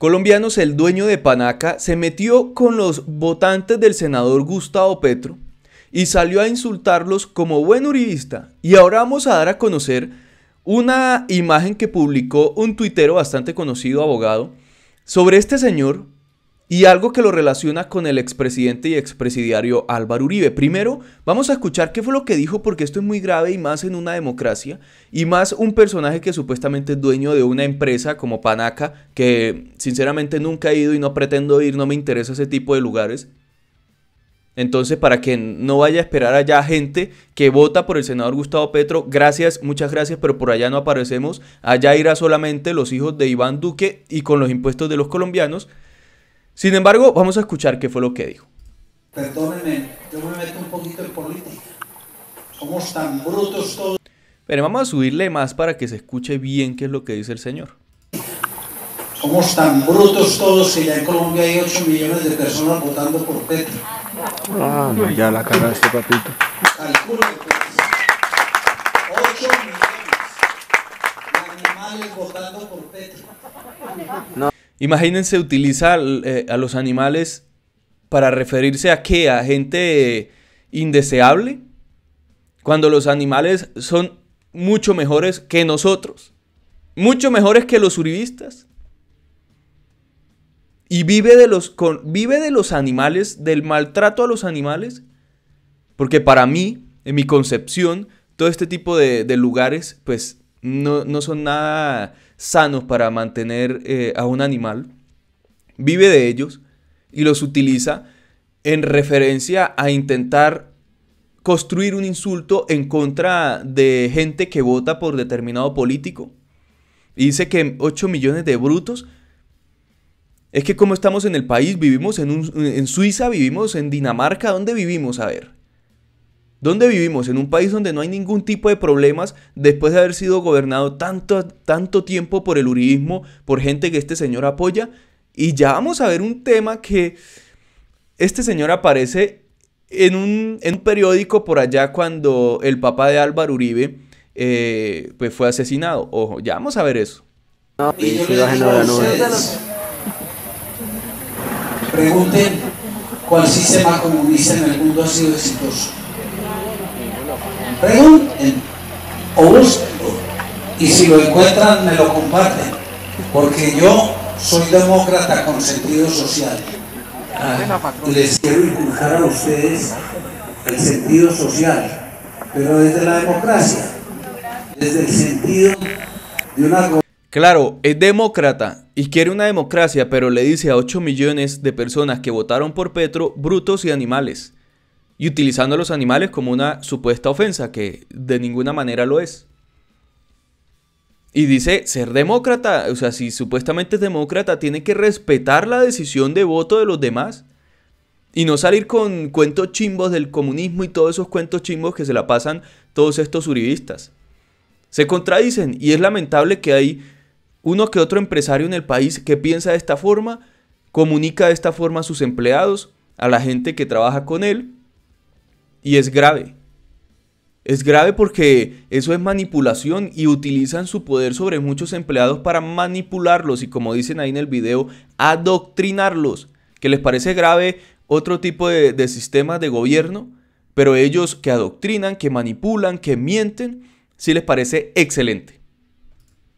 colombianos, el dueño de Panaca se metió con los votantes del senador Gustavo Petro y salió a insultarlos como buen uribista. Y ahora vamos a dar a conocer una imagen que publicó un tuitero bastante conocido, abogado, sobre este señor y algo que lo relaciona con el expresidente y expresidiario Álvaro Uribe. Primero, vamos a escuchar qué fue lo que dijo, porque esto es muy grave, y más en una democracia, y más un personaje que supuestamente es dueño de una empresa como Panaca, que sinceramente nunca he ido y no pretendo ir, no me interesa ese tipo de lugares. Entonces, para que no vaya a esperar allá gente que vota por el senador Gustavo Petro, gracias, muchas gracias, pero por allá no aparecemos. Allá irá solamente los hijos de Iván Duque y con los impuestos de los colombianos. Sin embargo, vamos a escuchar qué fue lo que dijo. Perdónenme, yo me meto un poquito en política. Somos tan brutos todos. Pero vamos a subirle más para que se escuche bien qué es lo que dice el señor. Somos tan brutos todos y ya en Colombia hay 8 millones de personas votando por Petro. Ah, no, ya la cara de este papito. Calculo que pues, 8 millones de animales votando por Petro. No. Imagínense, utiliza a los animales para referirse a qué, a gente indeseable, cuando los animales son mucho mejores que nosotros, mucho mejores que los uribistas. Y vive de los animales, del maltrato a los animales, porque para mí, en mi concepción, todo este tipo de lugares pues no son nada sanos para mantener a un animal. Vive de ellos y los utiliza en referencia a intentar construir un insulto en contra de gente que vota por determinado político. Y dice que 8 millones de brutos. Es que como estamos en el país, vivimos en Suiza, vivimos en Dinamarca. ¿Dónde vivimos? A ver, ¿dónde vivimos? En un país donde no hay ningún tipo de problemas, después de haber sido gobernado tanto tiempo por el uribismo, por gente que este señor apoya. Y ya vamos a ver un tema que este señor aparece en un periódico por allá cuando el papá de Álvaro Uribe pues fue asesinado. Ojo, ya vamos a ver eso. No, pregunten cuál sistema comunista en el mundo ha sido exitoso. Pregunten o búsquenlo, y si lo encuentran me lo comparten, porque yo soy demócrata con sentido social. Les quiero inculcar a ustedes el sentido social, pero desde la democracia, desde el sentido de una... Claro, es demócrata y quiere una democracia, pero le dice a 8 millones de personas que votaron por Petro, brutos y animales, y utilizando a los animales como una supuesta ofensa, que de ninguna manera lo es. Y dice ser demócrata, o sea, si supuestamente es demócrata, tiene que respetar la decisión de voto de los demás y no salir con cuentos chimbos del comunismo y todos esos cuentos chimbos que se la pasan todos estos uribistas. Se contradicen, y es lamentable que hay uno que otro empresario en el país que piensa de esta forma, comunica de esta forma a sus empleados, a la gente que trabaja con él, y es grave. Es grave porque eso es manipulación y utilizan su poder sobre muchos empleados para manipularlos y, como dicen ahí en el video, adoctrinarlos. ¿Que les parece grave otro tipo de sistemas de gobierno? Pero ellos que adoctrinan, que manipulan, que mienten, sí les parece excelente.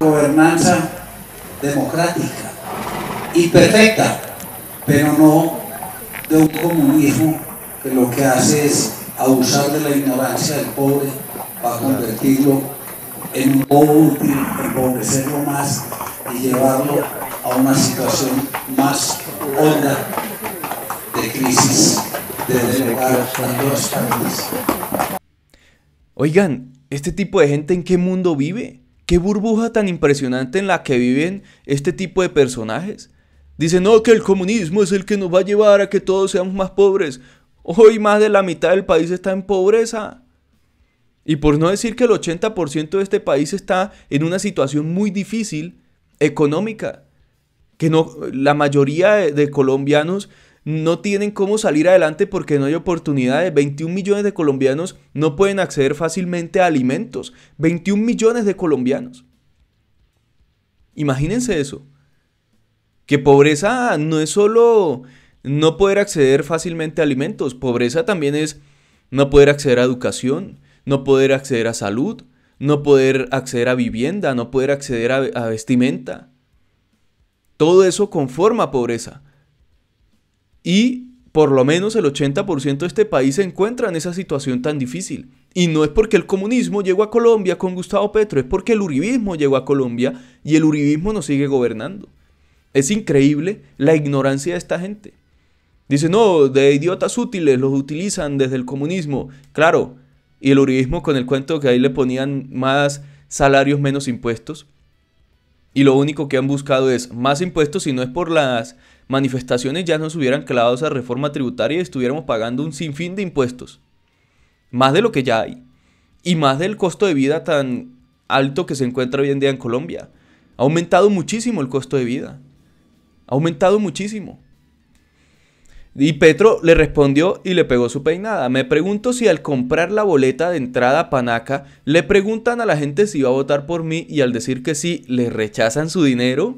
Gobernanza democrática y perfecta, pero no de un comunismo que lo que hace es abusar de la ignorancia del pobre para convertirlo en un bobo útil, empobrecerlo más y llevarlo a una situación más honda de crisis desde el lugar de los países. Oigan, ¿este tipo de gente en qué mundo vive? ¿Qué burbuja tan impresionante en la que viven este tipo de personajes? Dicen, no, que el comunismo es el que nos va a llevar a que todos seamos más pobres. Hoy más de la mitad del país está en pobreza. Y por no decir que el 80% de este país está en una situación muy difícil económica. Que no, la mayoría de colombianos no tienen cómo salir adelante porque no hay oportunidades. 21 millones de colombianos no pueden acceder fácilmente a alimentos. 21 millones de colombianos. Imagínense eso. Que pobreza no es solo no poder acceder fácilmente a alimentos, pobreza también es no poder acceder a educación, no poder acceder a salud, no poder acceder a vivienda, no poder acceder a vestimenta. Todo eso conforma pobreza. Y por lo menos el 80% de este país se encuentra en esa situación tan difícil. Y no es porque el comunismo llegó a Colombia con Gustavo Petro, es porque el uribismo llegó a Colombia y el uribismo nos sigue gobernando. Es increíble la ignorancia de esta gente. Dice, no, de idiotas útiles, los utilizan desde el comunismo. Claro, y el uribismo con el cuento que ahí le ponían más salarios, menos impuestos. Y lo único que han buscado es más impuestos. Si no es por las manifestaciones, ya nos hubieran clavado esa reforma tributaria y estuviéramos pagando un sinfín de impuestos. Más de lo que ya hay. Y más del costo de vida tan alto que se encuentra hoy en día en Colombia. Ha aumentado muchísimo el costo de vida. Ha aumentado muchísimo. Y Petro le respondió y le pegó su peinada. Me pregunto si al comprar la boleta de entrada a Panaca, le preguntan a la gente si va a votar por mí y al decir que sí, le rechazan su dinero.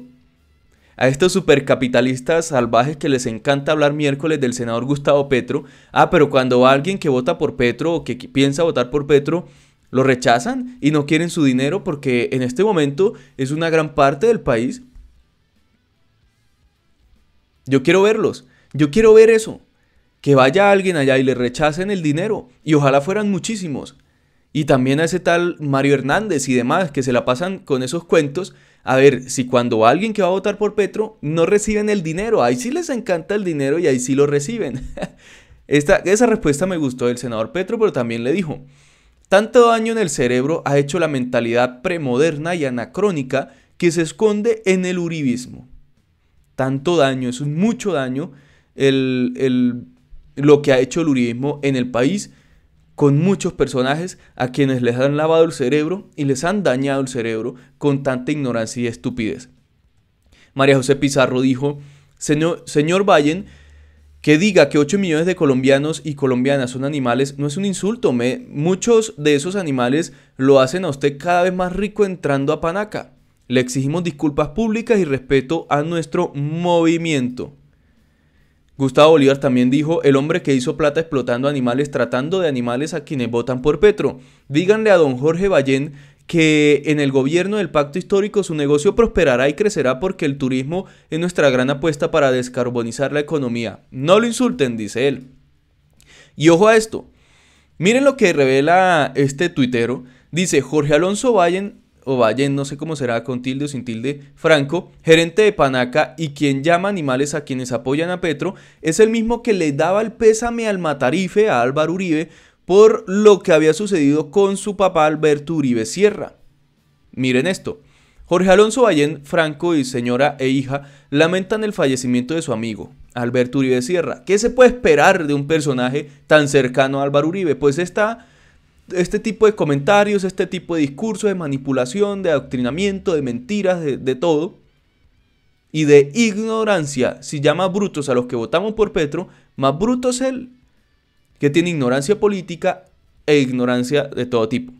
A estos supercapitalistas salvajes que les encanta hablar miércoles del senador Gustavo Petro. Ah, pero cuando va alguien que vota por Petro o que piensa votar por Petro, lo rechazan y no quieren su dinero porque en este momento es una gran parte del país. Yo quiero verlos. Yo quiero ver eso, que vaya alguien allá y le rechacen el dinero, y ojalá fueran muchísimos. Y también a ese tal Mario Hernández y demás, que se la pasan con esos cuentos, a ver si cuando va alguien que va a votar por Petro, no reciben el dinero. Ahí sí les encanta el dinero y ahí sí lo reciben. Esa respuesta me gustó del senador Petro, pero también le dijo, tanto daño en el cerebro ha hecho la mentalidad premoderna y anacrónica que se esconde en el uribismo. Tanto daño, eso es mucho daño. Lo que ha hecho el uribismo en el país con muchos personajes a quienes les han lavado el cerebro y les han dañado el cerebro con tanta ignorancia y estupidez. María José Pizarro dijo, señor Vallén, que diga que 8 millones de colombianos y colombianas son animales no es un insulto. Muchos de esos animales lo hacen a usted cada vez más rico entrando a Panaca. Le exigimos disculpas públicas y respeto a nuestro movimiento. Gustavo Bolívar también dijo, el hombre que hizo plata explotando animales, tratando de animales a quienes votan por Petro. Díganle a don Jorge Vallén que en el gobierno del Pacto Histórico su negocio prosperará y crecerá porque el turismo es nuestra gran apuesta para descarbonizar la economía. No lo insulten, dice él. Y ojo a esto. Miren lo que revela este tuitero. Dice, Jorge Alonso Vallén, o Vallén, no sé cómo será, con tilde o sin tilde, Franco, gerente de Panaca y quien llama animales a quienes apoyan a Petro, es el mismo que le daba el pésame al matarife a Álvaro Uribe por lo que había sucedido con su papá Alberto Uribe Sierra. Miren esto. Jorge Alonso Vallén, Franco y señora e hija lamentan el fallecimiento de su amigo, Alberto Uribe Sierra. ¿Qué se puede esperar de un personaje tan cercano a Álvaro Uribe? Pues este tipo de comentarios, este tipo de discursos, de manipulación, de adoctrinamiento, de mentiras, de todo. Y de ignorancia. Si llama brutos a los que votamos por Petro, más bruto es él. Que tiene ignorancia política e ignorancia de todo tipo.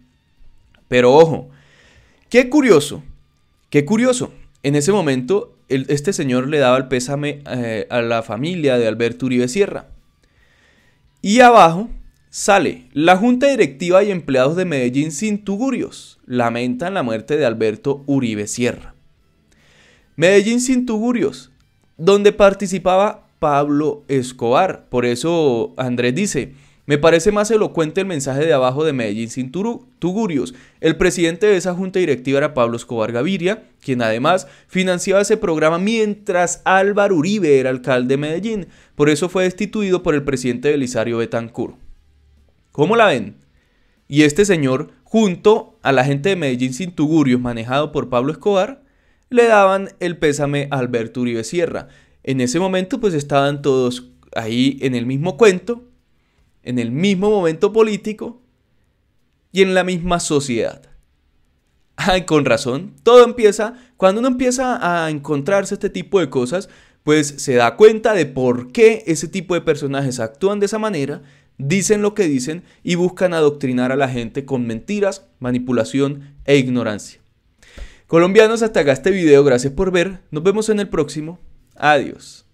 Pero ojo, qué curioso. Qué curioso. En ese momento, este señor le daba el pésame a la familia de Alberto Uribe Sierra. Y abajo sale, la junta directiva y empleados de Medellín sin Tugurios lamentan la muerte de Alberto Uribe Sierra. Medellín sin Tugurios, donde participaba Pablo Escobar. Por eso Andrés dice, me parece más elocuente el mensaje de abajo de Medellín sin Tugurios. El presidente de esa junta directiva era Pablo Escobar Gaviria, quien además financiaba ese programa mientras Álvaro Uribe era alcalde de Medellín. Por eso fue destituido por el presidente Belisario Betancur. ¿Cómo la ven? Y este señor, junto a la gente de Medellín sin Tugurios, manejado por Pablo Escobar, le daban el pésame a Alberto Uribe Sierra. En ese momento, pues estaban todos ahí en el mismo cuento, en el mismo momento político y en la misma sociedad. Ay, con razón, todo empieza, cuando uno empieza a encontrarse este tipo de cosas, pues se da cuenta de por qué ese tipo de personajes actúan de esa manera. Dicen lo que dicen y buscan adoctrinar a la gente con mentiras, manipulación e ignorancia. Colombianos, hasta acá este video. Gracias por ver. Nos vemos en el próximo. Adiós.